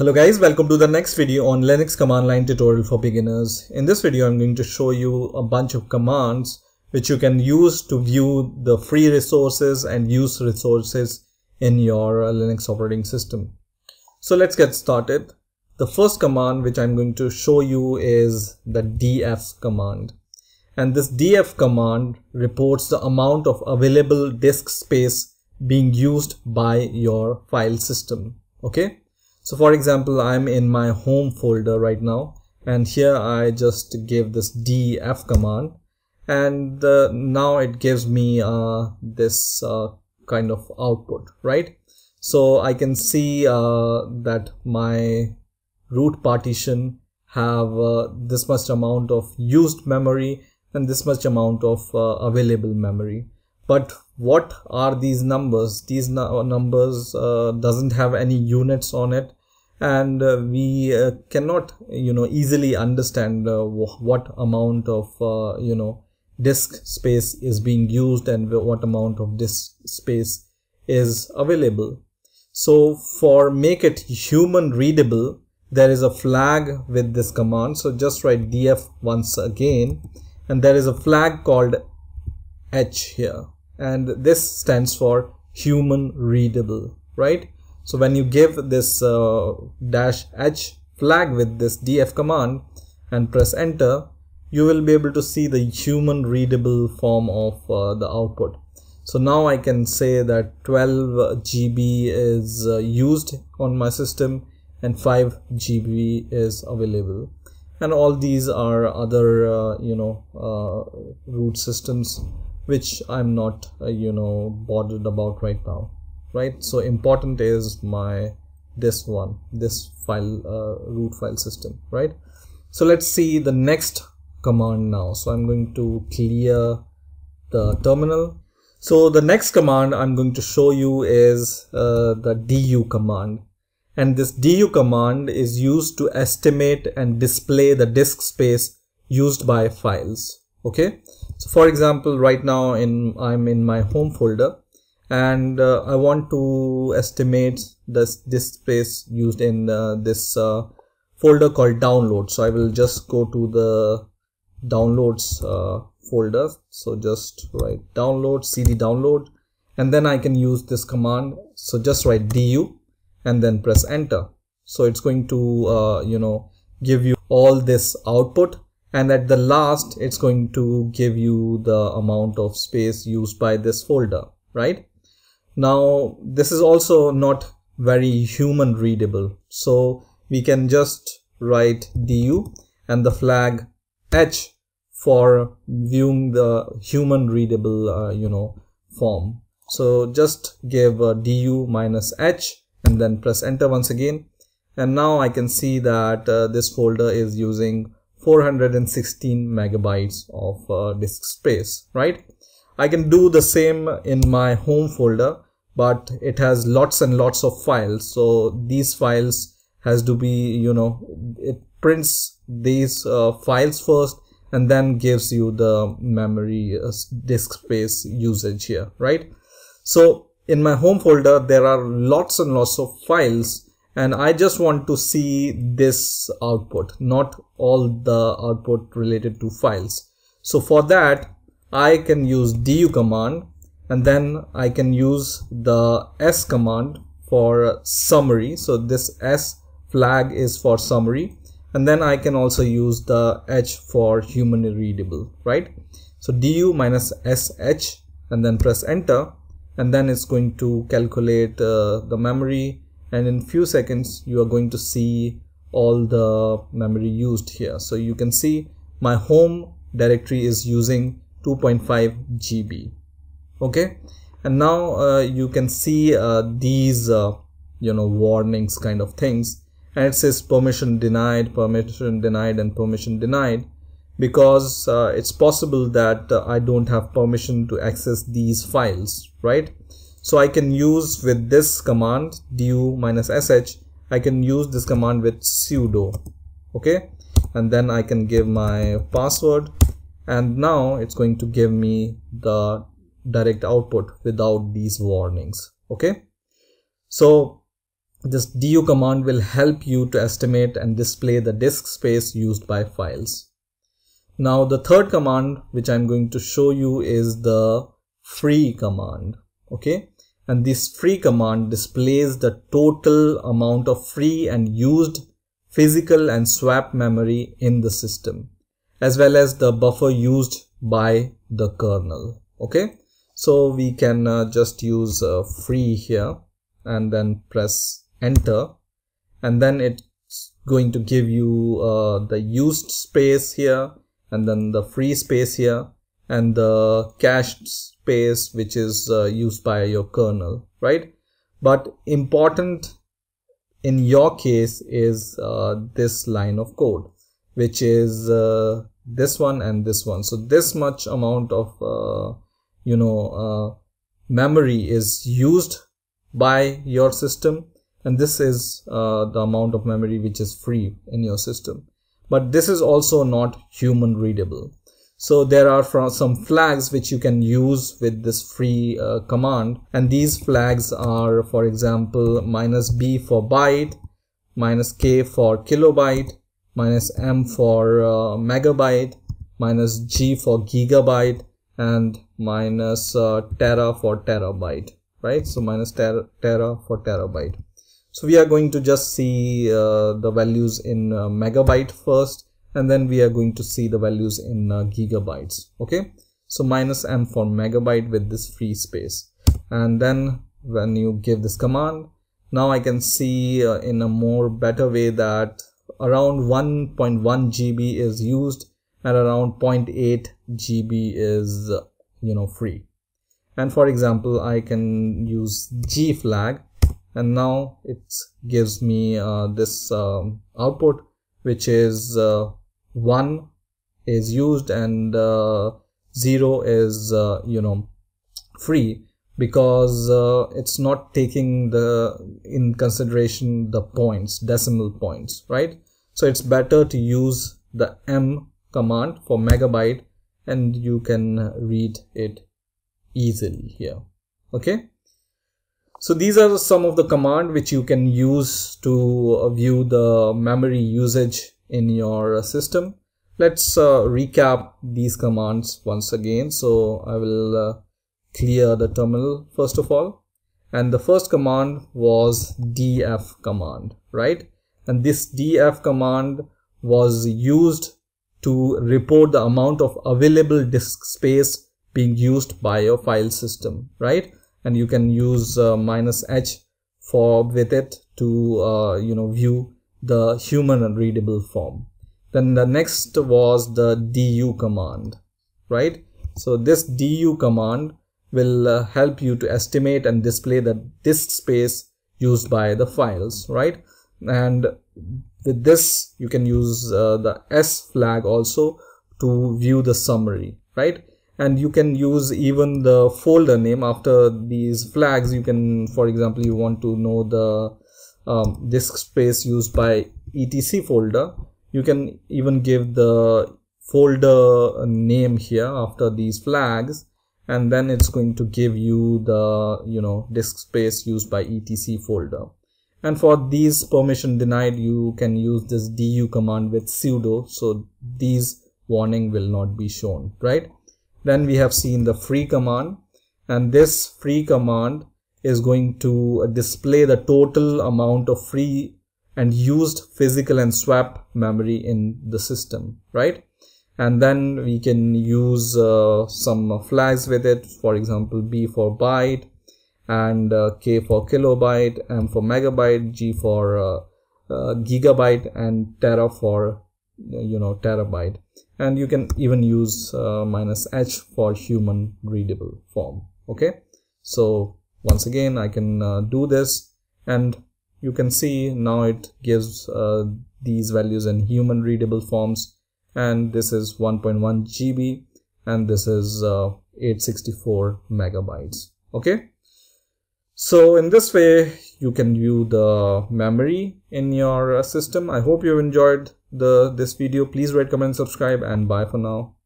Hello guys, welcome to the next video on Linux command line tutorial for beginners. In this video I'm going to show you a bunch of commands which you can use to view the free resources and use resources in your Linux operating system. So let's get started. The first command which I'm going to show you is the df command. And this df command reports the amount of available disk space being used by your file system. Okay. So for example, I'm in my home folder right now, and here I just gave this df command, and now it gives me this kind of output, right? So I can see that my root partition have this much amount of used memory and this much amount of available memory. But what are these numbers? These numbers doesn't have any units on it, and we cannot, easily understand what amount of, disk space is being used and what amount of disk space is available. So for make it human readable, there is a flag with this command. So just write df once again, and there is a flag called h here. And this stands for human readable, right? So when you give this dash h flag with this df command and press enter, you will be able to see the human readable form of the output. So now I can say that 12 GB is used on my system and 5 GB is available. And all these are other, root systems, which I'm not, bothered about right now, right? So important is this file, root file system, right? So let's see the next command now. So I'm going to clear the terminal. So the next command I'm going to show you is the du command. And this du command is used to estimate and display the disk space used by files. Okay, so for example, right now I'm in my home folder, and I want to estimate this disk space used in this folder called downloads. So I will just go to the downloads folder. So just write download, cd download, and then I can use this command. So just write du and then press enter. So it's going to give you all this output. And at the last, it's going to give you the amount of space used by this folder, right? Now, this is also not very human readable. So we can just write du and the flag h for viewing the human readable, form. So just give du minus h and then press enter once again. And now I can see that this folder is using 416 megabytes of disk space, right? I can do the same in my home folder, but it has lots and lots of files. So these files has to be, it prints these files first and then gives you the memory disk space usage here, right? So in my home folder, there are lots and lots of files. And I just want to see this output, not all the output related to files. So for that, I can use du command, and then I can use the s command for summary. So this s flag is for summary, and then I can also use the h for human readable, right? So du minus sh and then press enter, and then it's going to calculate the memory. And in few seconds, you are going to see all the memory used here. So you can see my home directory is using 2.5 GB. Okay. And now you can see these, warnings kind of things. And it says permission denied and permission denied, because it's possible that I don't have permission to access these files, right? So I can use with this command du minus sh, I can use this command with sudo, okay? And then I can give my password, and now it's going to give me the direct output without these warnings, okay? So This du command will help you to estimate and display the disk space used by files. Now the third command which I'm going to show you is the free command, okay? And this free command displays the total amount of free and used physical and swap memory in the system, as well as the buffer used by the kernel, okay? So we can just use free here and then press enter, and then it's going to give you the used space here, and then the free space here, and the cached space which is used by your kernel, right? But important in your case is this line of code, which is this one and this one. So this much amount of memory is used by your system, and this is the amount of memory which is free in your system. But this is also not human readable. So there are some flags which you can use with this free command, and these flags are, for example, -b for byte, -k for kilobyte, -m for megabyte, -g for gigabyte, and -tera for terabyte, right? So -tera for terabyte. So we are going to just see the values in megabyte first, and then we are going to see the values in gigabytes, okay? So -m for megabyte with this free space. And then when you give this command, now I can see in a better way that around 1.1 GB is used and around 0.8 GB is free. And for example, I can use G flag, and now it gives me this output, which is 1 is used and 0 is free, because it's not taking in consideration the points, decimal points, right? So it's better to use the M command for megabyte, and you can read it easily here, okay? So these are some of the commands which you can use to view the memory usage in your system. Let's recap these commands once again. So I will clear the terminal first of all. And the first command was df command, right? And this df command was used to report the amount of available disk space being used by your file system, right? And you can use -h with it to view the human readable form. Then the next was the du command, right? So this du command will help you to estimate and display the disk space used by the files, right? And with this you can use the s flag also to view the summary, right? And you can use even the folder name after these flags. You can, for example, you want to know the disk space used by etc folder. You can even give the folder name here after these flags, and then it's going to give you the disk space used by etc folder. And for these permission denied, you can use this du command with sudo, so these warning will not be shown, right? Then we have seen the free command, and this free command is going to display the total amount of free and used physical and swap memory in the system, right? And then we can use some flags with it, for example, b for byte, and k for kilobyte, m for megabyte, g for gigabyte, and tera for terabyte. And you can even use -h for human readable form, okay? So once again I can do this, and you can see now it gives these values in human readable forms, and this is 1.1 GB and this is 864 megabytes, okay? So in this way you can view the memory in your system. I hope you enjoyed this video. Please rate, comment, subscribe, and bye for now.